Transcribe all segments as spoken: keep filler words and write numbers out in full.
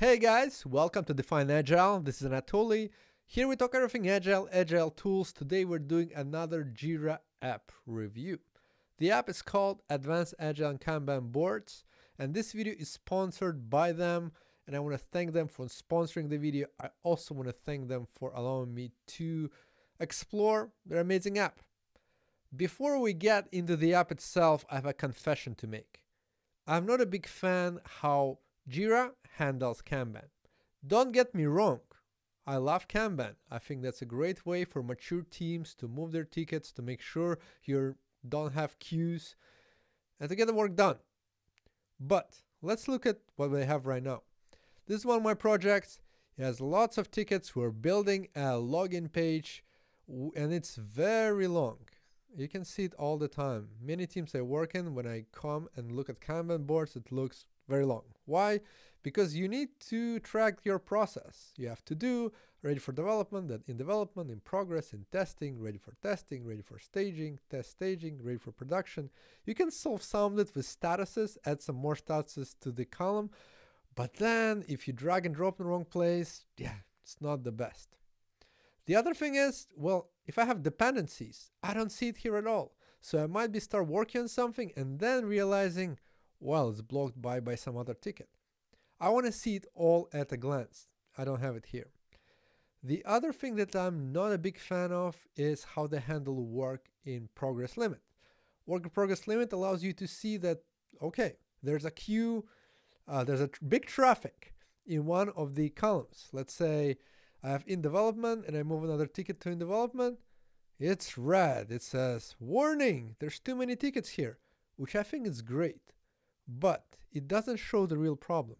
Hey guys, welcome to Define Agile. This is Anatoly. Here we talk everything Agile, Agile tools. Today we're doing another Jira app review. The app is called Advanced Agile and Kanban Boards, and this video is sponsored by them, and I want to thank them for sponsoring the video. I also want to thank them for allowing me to explore their amazing app. Before we get into the app itself, I have a confession to make. I'm not a big fan how Jira handles Kanban. Don't get me wrong, I love Kanban. I think that's a great way for mature teams to move their tickets, to make sure you don't have queues and to get the work done. But let's look at what we have right now. This is one of my projects. It has lots of tickets. We're building a login page and it's very long. You can see it all the time. Many teams I work in, when I come and look at Kanban boards, it looks very long. Why? Because you need to track your process. You have to do ready for development, then in development, in progress, in testing, ready for testing, ready for staging, test staging, ready for production. You can self-sum it with statuses, add some more statuses to the column, but then if you drag and drop in the wrong place, yeah, it's not the best. The other thing is, well, if I have dependencies, I don't see it here at all. So I might be start working on something and then realizing, well, it's blocked by, by some other ticket. I want to see it all at a glance. I don't have it here. The other thing that I'm not a big fan of is how they handle work in progress limit. Work in progress limit allows you to see that, okay, there's a queue, uh, there's a tr big traffic in one of the columns. Let's say I have in development and I move another ticket to in development. It's red. It says, warning, there's too many tickets here, which I think is great. But it doesn't show the real problem.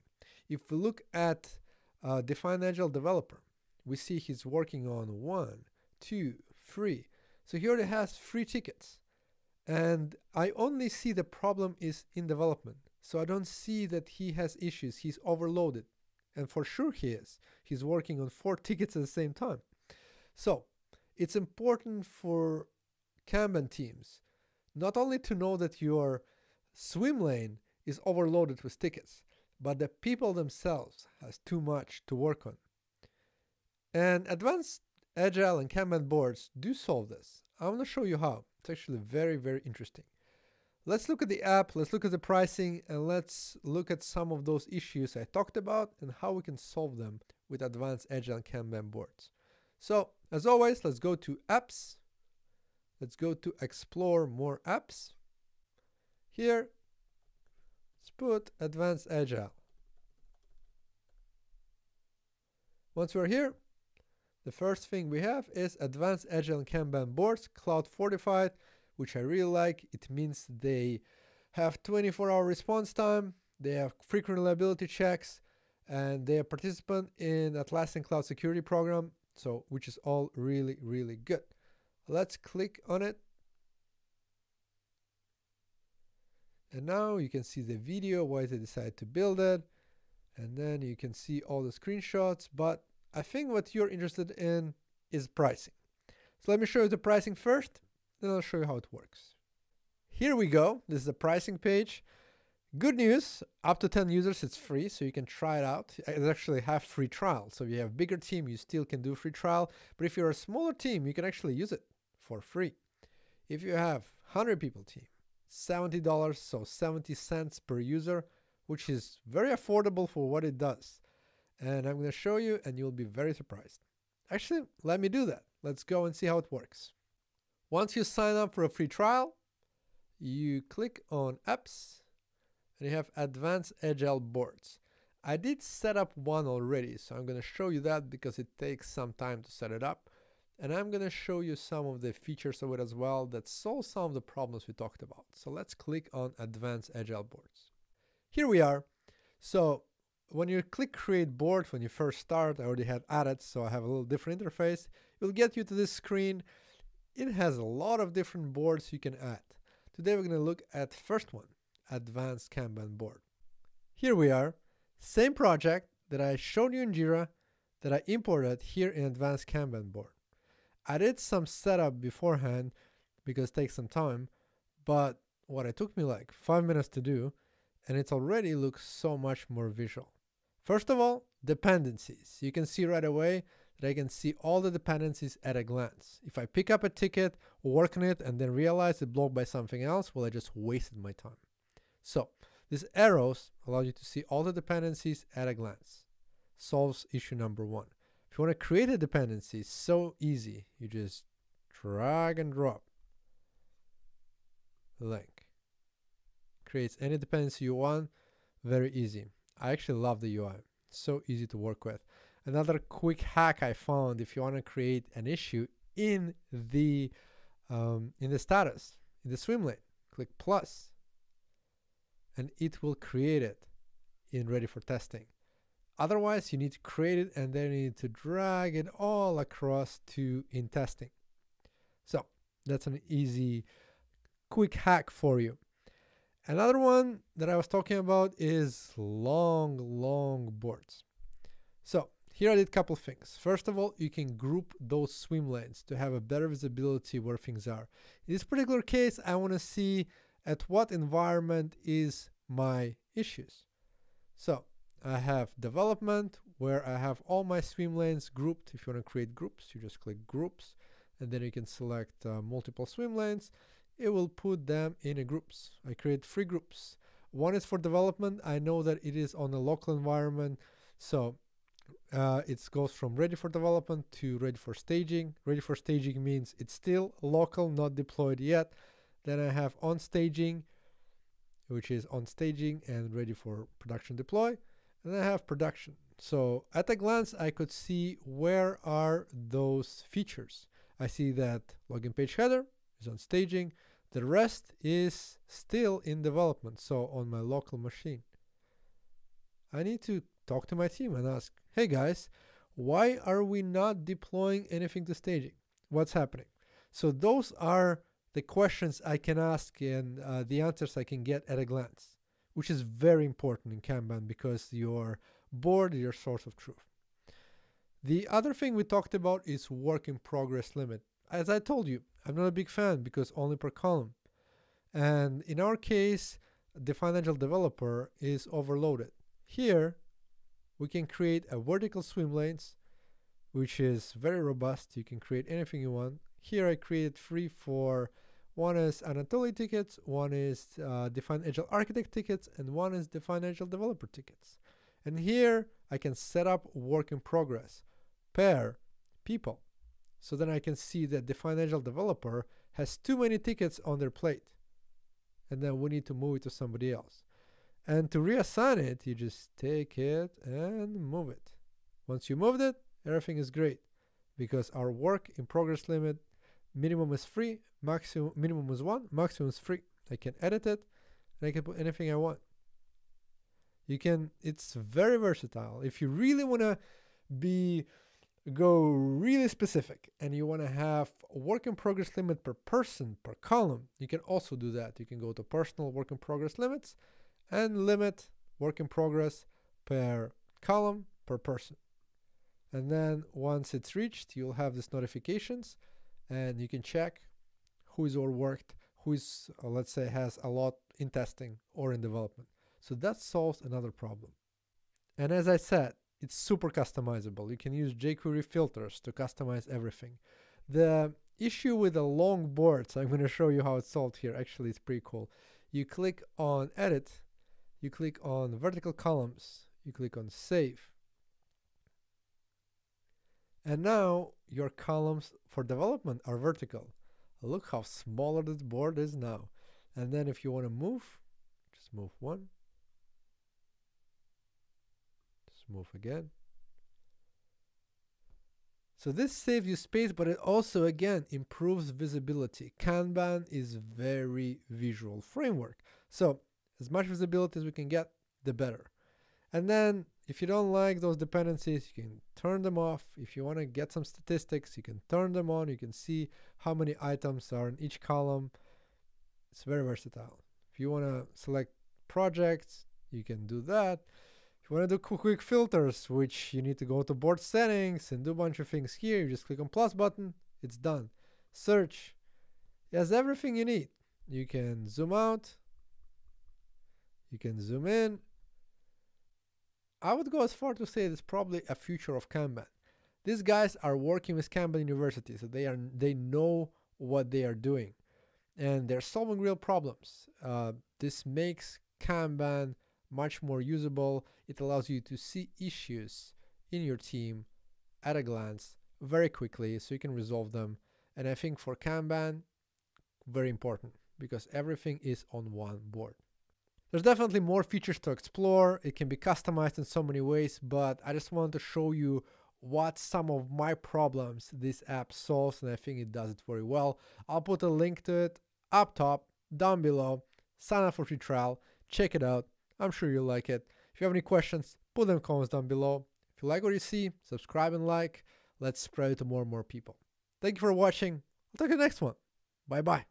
If we look at uh, Define Agile Developer, we see he's working on one, two, three. So he already has three tickets. And I only see the problem is in development. So I don't see that he has issues. He's overloaded. And for sure he is. He's working on four tickets at the same time. So it's important for Kanban teams, not only to know that your swim lane is overloaded with tickets, but the people themselves has too much to work on. And Advanced Agile and Kanban boards do solve this. I'm going to show you how. It's actually very, very interesting. Let's look at the app, let's look at the pricing, and let's look at some of those issues I talked about and how we can solve them with Advanced Agile and Kanban boards. So, as always, let's go to apps. Let's go to explore more apps. Here, let's put Advanced Agile. Once we're here, the first thing we have is Advanced Agile and Kanban boards, cloud fortified, which I really like. It means they have twenty-four hour response time, they have frequent reliability checks, and they are participant in Atlassian Cloud Security Program, so which is all really, really good. Let's click on it. And now you can see the video, why they decided to build it. And then you can see all the screenshots. But I think what you're interested in is pricing. So let me show you the pricing first, then I'll show you how it works. Here we go. This is the pricing page. Good news, up to ten users, it's free. So you can try it out. It's actually have free trial. So if you have a bigger team, you still can do free trial. But if you're a smaller team, you can actually use it for free. If you have one hundred people team, seventy dollars, so seventy cents per user, which is very affordable for what it does. And I'm going to show you and you'll be very surprised. Actually, let me do that. Let's go and see how it works. Once you sign up for a free trial, you click on apps and you have Advanced Agile boards. I did set up one already, so I'm going to show you that because it takes some time to set it up. And I'm going to show you some of the features of it as well that solve some of the problems we talked about. So let's click on Advanced Agile boards. Here we are. So when you click create board, when you first start, I already had added, so I have a little different interface. It will get you to this screen. It has a lot of different boards you can add. Today we're going to look at first one, Advanced Kanban board. Here we are. Same project that I showed you in Jira that I imported here in Advanced Kanban board. I did some setup beforehand because it takes some time, but what it took me like five minutes to do, and it already looks so much more visual. First of all, Dependencies. You can see right away that I can see all the dependencies at a glance. If I pick up a ticket, work on it, and then realize it's blocked by something else, well, I just wasted my time. So these arrows allow you to see all the dependencies at a glance. Solves issue number one. If you want to create a dependency, it's so easy. You just drag and drop link. Creates any dependency you want. Very easy. I actually love the U I. So easy to work with. Another quick hack I found, if you want to create an issue in the um, in the status, in the swim lane, click plus, and it will create it in ready for testing. Otherwise, you need to create it and then you need to drag it all across to in testing. So that's an easy, quick hack for you. Another one that I was talking about is long, long boards. So here I did a couple of things. First of all, you can group those swim lanes to have a better visibility where things are. In this particular case, I want to see at what environment is my issues. So I have development where I have all my swim lanes grouped. If you want to create groups, you just click groups and then you can select uh, multiple swim lanes. It will put them in a groups. I create three groups. One is for development. I know that it is on a local environment. So uh, it goes from ready for development to ready for staging. Ready for staging means it's still local, not deployed yet. Then I have on staging, which is on staging and ready for production deploy. And I have production. So at a glance, I could see where are those features. I see that login page header is on staging. The rest is still in development, so on my local machine. I need to talk to my team and ask, hey guys, why are we not deploying anything to staging? What's happening? So those are the questions I can ask and uh, the answers I can get at a glance, which is very important in Kanban because your board is your source of truth. The other thing we talked about is work in progress limit. As I told you, I'm not a big fan because only per column. And in our case, the financial developer is overloaded. Here, we can create a vertical swim lanes, which is very robust. You can create anything you want. Here I created three for, one is Anatoly tickets, one is uh, Defined Agile Architect tickets, and one is Defined Agile Developer tickets. And here I can set up work in progress per people. So then I can see that the financial developer has too many tickets on their plate. And then we need to move it to somebody else. And to reassign it, you just take it and move it. Once you moved it, everything is great because our work in progress limit, minimum is three, maximum, minimum is one, maximum is three. I can edit it and I can put anything I want. You can, it's very versatile. If you really want to be go really specific and you want to have a work in progress limit per person, per column, you can also do that. You can go to personal work in progress limits and limit work in progress per column, per person. And then once it's reached, you'll have these notifications and you can check who is overworked, who is, uh, let's say, has a lot in testing or in development. So that solves another problem. And as I said, it's super customizable. You can use jQuery filters to customize everything. The issue with the long boards, I'm going to show you how it's solved here. Actually, it's pretty cool. You click on edit, you click on vertical columns, you click on save. And now your columns for development are vertical. Look how smaller this board is now. And then if you want to move, just move one. Move again. So this saves you space, but it also again improves visibility. Kanban is very visual framework. So as much visibility as we can get, the better. And then if you don't like those dependencies, you can turn them off. If you want to get some statistics, you can turn them on. You can see how many items are in each column. It's very versatile. If you want to select projects, you can do that. You want to do quick filters, which you need to go to board settings and do a bunch of things here. You just click on plus button. It's done. Search. It has everything you need. You can zoom out. You can zoom in. I would go as far to say it's probably a future of Kanban. These guys are working with Kanban University, so they are they know what they are doing, and they're solving real problems. Uh, this makes Kanban much more usable. It allows you to see issues in your team at a glance very quickly, so you can resolve them. And I think for Kanban, very important, because everything is on one board. There's definitely more features to explore. It can be customized in so many ways, but I just wanted to show you what some of my problems this app solves, and I think it does it very well. I'll put a link to it up top, down below. Sign up for free trial, check it out. I'm sure you'll like it. If you have any questions, put them in the comments down below. If you like what you see, subscribe and like. Let's spread it to more and more people. Thank you for watching. I'll talk to you next one. Bye bye.